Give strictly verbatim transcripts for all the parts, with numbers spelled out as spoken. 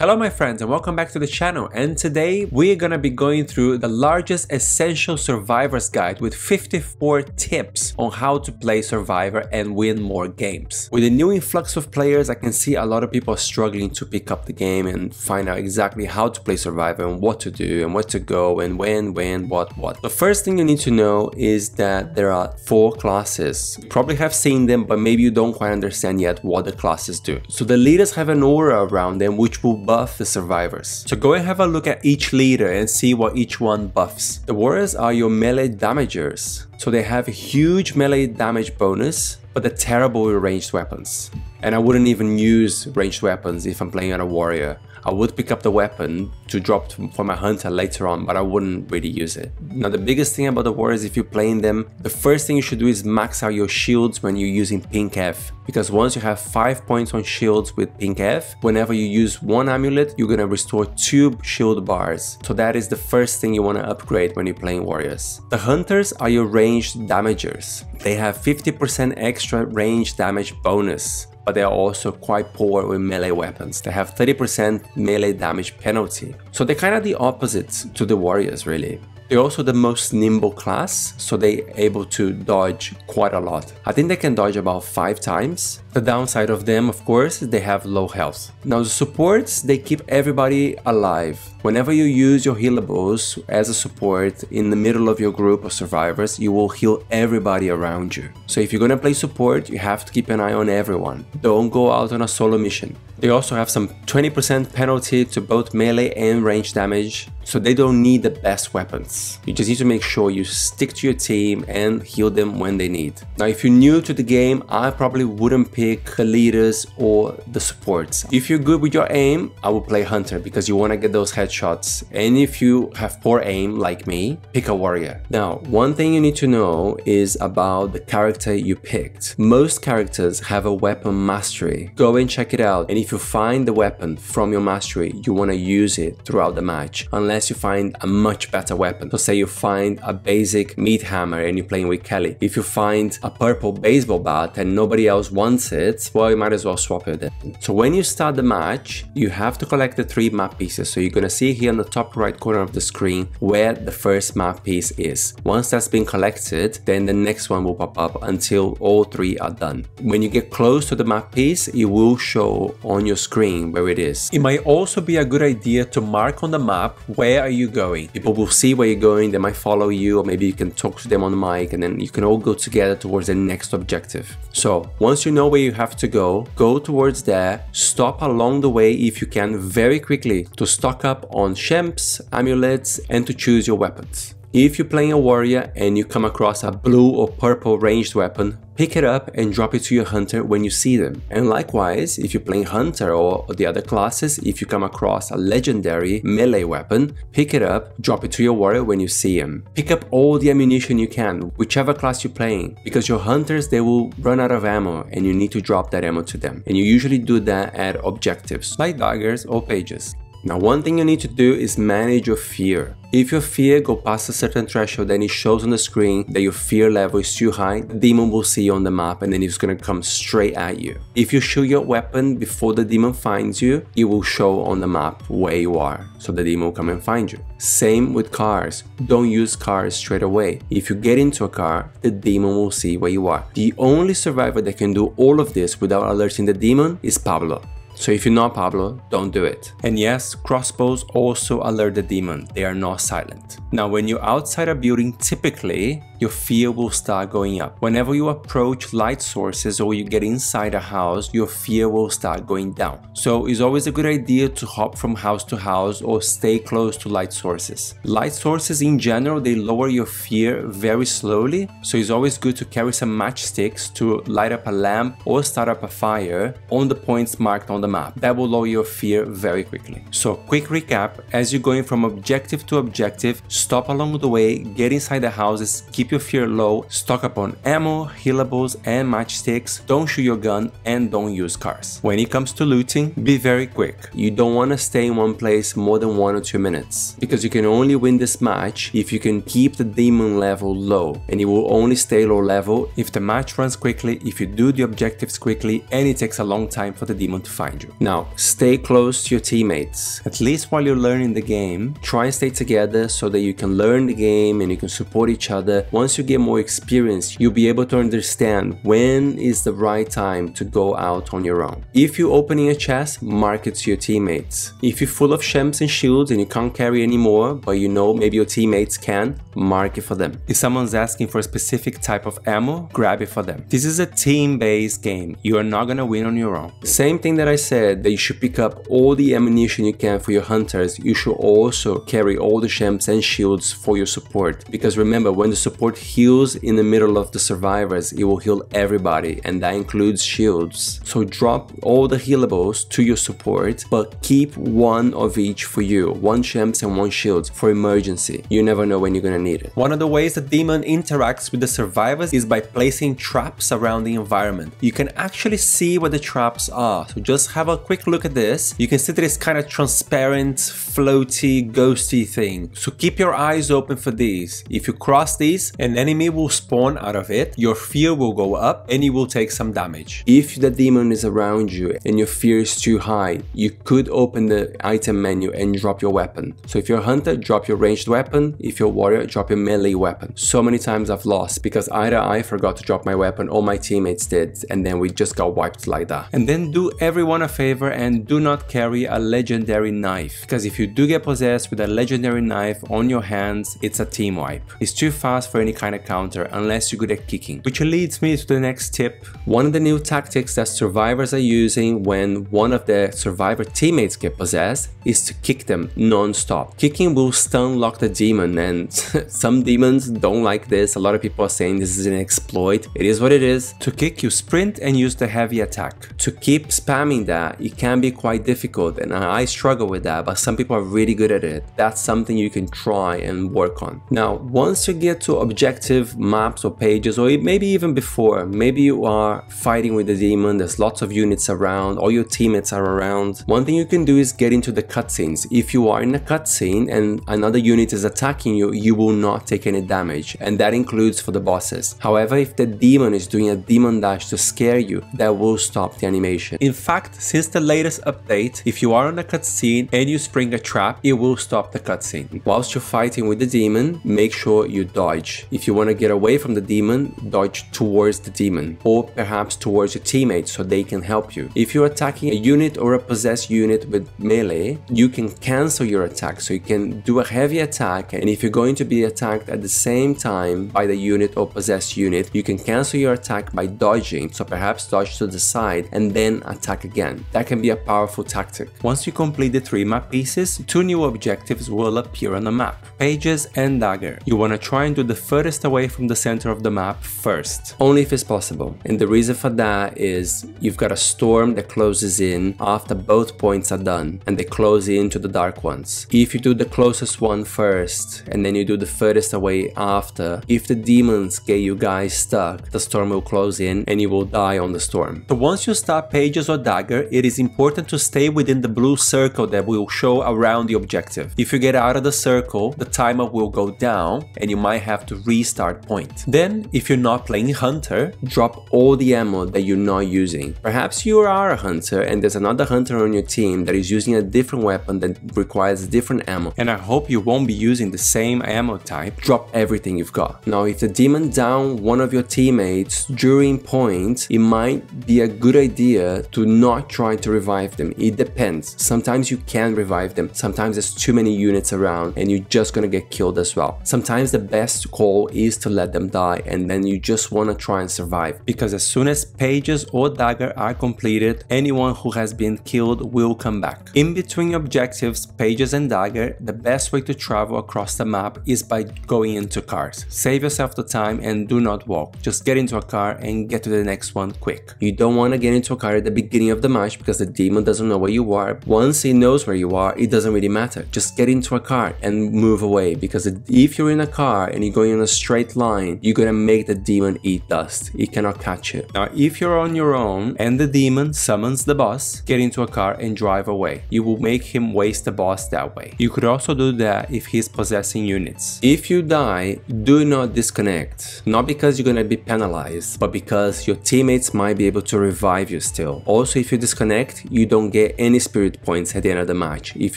Hello my friends and welcome back to the channel, and today we are gonna be going through the largest essential survivor's guide with fifty-four tips on how to play Survivor and win more games. With a new influx of players, I can see a lot of people are struggling to pick up the game and find out exactly how to play Survivor and what to do and what to go and when, when, what, what. The first thing you need to know is that there are four classes. You probably have seen them, but maybe you don't quite understand yet what the classes do. So the leaders have an aura around them which will buff the survivors. So go and have a look at each leader and see what each one buffs. The warriors are your melee damagers. So they have a huge melee damage bonus, but they're terrible with ranged weapons. And I wouldn't even use ranged weapons if I'm playing on a warrior. I would pick up the weapon to drop for my hunter later on, but I wouldn't really use it. Now the biggest thing about the warriors, if you're playing them, the first thing you should do is max out your shields when you're using Pink F. Because once you have five points on shields with Pink F, whenever you use one amulet, you're gonna restore two shield bars. So that is the first thing you wanna upgrade when you're playing warriors. The hunters are your ranged damagers. They have fifty percent extra range damage bonus, but they are also quite poor with melee weapons. They have thirty percent melee damage penalty. So they're kind of the opposite to the warriors, really. They're also the most nimble class, so they're able to dodge quite a lot. I think they can dodge about five times. The downside of them, of course, is they have low health. Now the supports, they keep everybody alive. Whenever you use your healables as a support in the middle of your group of survivors, you will heal everybody around you. So if you're gonna play support, you have to keep an eye on everyone. Don't go out on a solo mission. They also have some twenty percent penalty to both melee and range damage, so they don't need the best weapons. You just need to make sure you stick to your team and heal them when they need. Now, if you're new to the game, I probably wouldn't pick the leaders or the supports. If you're good with your aim, I would play hunter because you want to get those headshots. And if you have poor aim like me, pick a warrior. Now, one thing you need to know is about the character you picked. Most characters have a weapon mastery. Go and check it out. And if If you find the weapon from your mastery, you want to use it throughout the match unless you find a much better weapon. So say you find a basic meat hammer and you're playing with Kelly. If you find a purple baseball bat and nobody else wants it, well, you might as well swap it then. So when you start the match, you have to collect the three map pieces. So you're going to see here in the top right corner of the screen where the first map piece is. Once that's been collected, then the next one will pop up until all three are done. When you get close to the map piece, it will show on on your screen where it is. It might also be a good idea to mark on the map where are you going. People will see where you're going, they might follow you, or maybe you can talk to them on the mic and then you can all go together towards the next objective. So once you know where you have to go, go towards there, stop along the way if you can very quickly to stock up on shields, amulets, and to choose your weapons. If you're playing a warrior and you come across a blue or purple ranged weapon, pick it up and drop it to your hunter when you see them. And likewise, if you're playing hunter or the other classes, if you come across a legendary melee weapon, pick it up, drop it to your warrior when you see him. Pick up all the ammunition you can, whichever class you're playing, because your hunters, they will run out of ammo and you need to drop that ammo to them. And you usually do that at objectives, like daggers or pages. Now, one thing you need to do is manage your fear. If your fear goes past a certain threshold, then it shows on the screen that your fear level is too high. The demon will see you on the map and then it's gonna come straight at you. If you shoot your weapon before the demon finds you, it will show on the map where you are, so the demon will come and find you. Same with cars. Don't use cars straight away. If you get into a car, the demon will see where you are. The only survivor that can do all of this without alerting the demon is Pablo. So if you're not Pablo, don't do it. And yes, crossbows also alert the demon. They are not silent. Now, when you're outside a building, typically, your fear will start going up. Whenever you approach light sources or you get inside a house, your fear will start going down. So it's always a good idea to hop from house to house or stay close to light sources. Light sources in general, they lower your fear very slowly. So it's always good to carry some matchsticks to light up a lamp or start up a fire on the points marked on the map. That will lower your fear very quickly. So quick recap, as you're going from objective to objective, stop along the way, get inside the houses, keep keep your fear low, stock up on ammo, healables and matchsticks, don't shoot your gun and don't use cars. When it comes to looting, be very quick. You don't want to stay in one place more than one or two minutes, because you can only win this match if you can keep the demon level low, and it will only stay low level if the match runs quickly, if you do the objectives quickly and it takes a long time for the demon to find you. Now, stay close to your teammates. At least while you're learning the game, try and stay together so that you can learn the game and you can support each other. Once you get more experience, you'll be able to understand when is the right time to go out on your own. If you're opening a chest, mark it to your teammates. If you're full of shems and shields and you can't carry anymore, but you know maybe your teammates can, mark it for them. If someone's asking for a specific type of ammo, grab it for them. This is a team-based game. You are not gonna win on your own. Same thing that I said, that you should pick up all the ammunition you can for your hunters, you should also carry all the shems and shields for your support, because remember, when the support heals in the middle of the survivors, it will heal everybody, and that includes shields. So drop all the healables to your support, but keep one of each for you, one shems and one shields for emergency. You never know when you're gonna need it. One of the ways the demon interacts with the survivors is by placing traps around the environment. You can actually see where the traps are, so just have a quick look at this. You can see that it's kind of transparent, floaty, ghosty thing, so keep your eyes open for these. If you cross these, an enemy will spawn out of it, your fear will go up and you will take some damage. If the demon is around you and your fear is too high, you could open the item menu and drop your weapon. So if you're a hunter, drop your ranged weapon. If you're a warrior, drop your melee weapon. So many times I've lost because either I forgot to drop my weapon or my teammates did, and then we just got wiped like that. And then do everyone a favor and do not carry a legendary knife, because if you do get possessed with a legendary knife on your hands, it's a team wipe. It's too fast for any kind of counter unless you're good at kicking. Which leads me to the next tip. One of the new tactics that survivors are using when one of their survivor teammates get possessed is to kick them non-stop. Kicking will stun lock the demon, and some demons don't like this. A lot of people are saying this is an exploit. It is what it is. To kick, you sprint and use the heavy attack. To keep spamming that, it can be quite difficult, and I struggle with that, but some people are really good at it. That's something you can try and work on. Now, once you get to objective maps or pages, or maybe even before, maybe you are fighting with the demon, there's lots of units around, all your teammates are around. One thing you can do is get into the cutscenes. If you are in a cutscene and another unit is attacking you, you will not take any damage, and that includes for the bosses. However, if the demon is doing a demon dash to scare you, that will stop the animation. In fact, since the latest update, if you are on a cutscene and you spring a trap, it will stop the cutscene. Whilst you're fighting with the demon, make sure you dodge. If you want to get away from the demon, dodge towards the demon, or perhaps towards your teammates so they can help you. If you're attacking a unit or a possessed unit with melee, you can cancel your attack, so you can do a heavy attack, and if you're going to be attacked at the same time by the unit or possessed unit, you can cancel your attack by dodging, so perhaps dodge to the side and then attack again. That can be a powerful tactic. Once you complete the three map pieces, two new objectives will appear on the map, Pages and Dagger. You want to try and do the furthest away from the center of the map first, only if it's possible, and the reason for that is you've got a storm that closes in after both points are done, and they close into the Dark Ones. If you do the closest one first and then you do the furthest away after, if the demons get you guys stuck, the storm will close in and you will die on the storm. So once you start Pages or Dagger, it is important to stay within the blue circle that will show around the objective. If you get out of the circle, the timer will go down and you might have to restart point. Then, if you're not playing hunter, drop all the ammo that you're not using. Perhaps you are a hunter and there's another hunter on your team that is using a different weapon that requires different ammo, and I hope you won't be using the same ammo type. Drop everything you've got. Now, if the demon down one of your teammates during point, it might be a good idea to not try to revive them. It depends. Sometimes you can revive them. Sometimes there's too many units around and you're just gonna get killed as well. Sometimes the best call is to let them die, and then you just wanna try and survive, because as soon as Pages or Dagger are completed, anyone who has been killed will come back. In between objectives, Pages and Dagger, the best way to travel across the map is by going into cars. Save yourself the time and do not walk. Just get into a car and get to the next one quick. You don't wanna get into a car at the beginning of the match because the demon doesn't know where you are. Once he knows where you are, it doesn't really matter. Just get into a car and move away, because if you're in a car and you're going in a straight line, you're gonna make the demon eat dust. It cannot catch you. Now, if you're on your own and the demon summons the boss, get into a car and drive away. You will make him waste the boss that way. You could also do that if he's possessing units. If you die, do not disconnect. Not because you're gonna be penalized, but because your teammates might be able to revive you still. Also, if you disconnect, you don't get any spirit points at the end of the match. If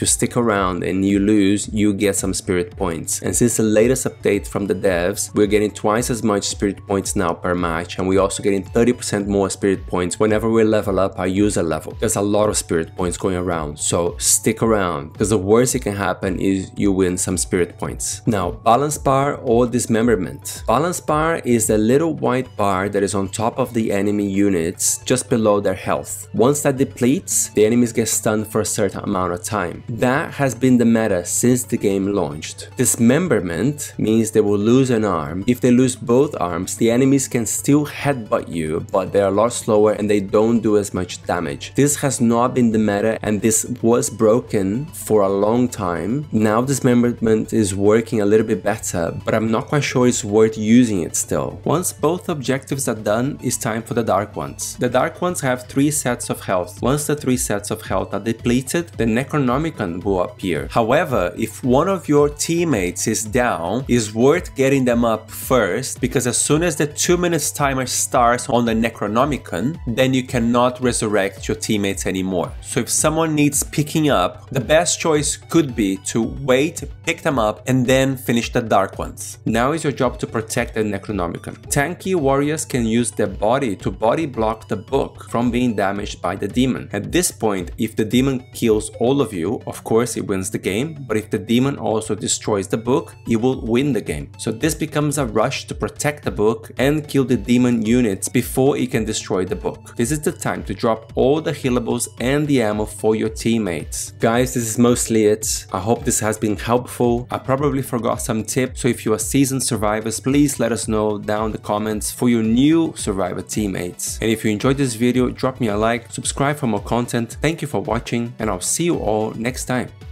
you stick around and you lose, you get some spirit points. And since the latest update from the devs, we're getting twice as much spirit points now per match, and we're also getting thirty percent more spirit points whenever we level up our user level. There's a lot of spirit points going around, so stick around, because the worst that can happen is you win some spirit points. Now, balance bar or dismemberment. Balance bar is the little white bar that is on top of the enemy units, just below their health. Once that depletes, the enemies get stunned for a certain amount of time. That has been the meta since the game launched. Dismemberment means they will lose an arm. If they lose both arms, the enemies can still headbutt you, but they're a lot slower and they don't do as much damage. This has not been the meta, and this was broken for a long time. Now dismemberment is working a little bit better, but I'm not quite sure it's worth using it still. Once both objectives are done, it's time for the Dark Ones. The Dark Ones have three sets of health. Once the three sets of health are depleted, the Necronomicon will appear. However, if one of your teammates is down, it's worth getting them up first, because as soon as the two minutes timer starts on the Necronomicon, then you cannot resurrect your teammates anymore. So if someone needs picking up, the best choice could be to wait, pick them up, and then finish the Dark Ones. Now is your job to protect the Necronomicon. Tanky warriors can use their body to body block the book from being damaged by the demon. At this point, if the demon kills all of you, of course it wins the game, but if the demon also destroys the book, it will win the game. So this becomes a rush to protect the book and kill the demon units before it can destroy the book. This is the time to drop all the healables and the ammo for your teammates. Guys, this is mostly it. I hope this has been helpful. I probably forgot some tips, so if you are seasoned survivors, please let us know down in the comments for your new survivor teammates. And if you enjoyed this video, drop me a like, subscribe for more content. Thank you for watching, and I'll see you all next time.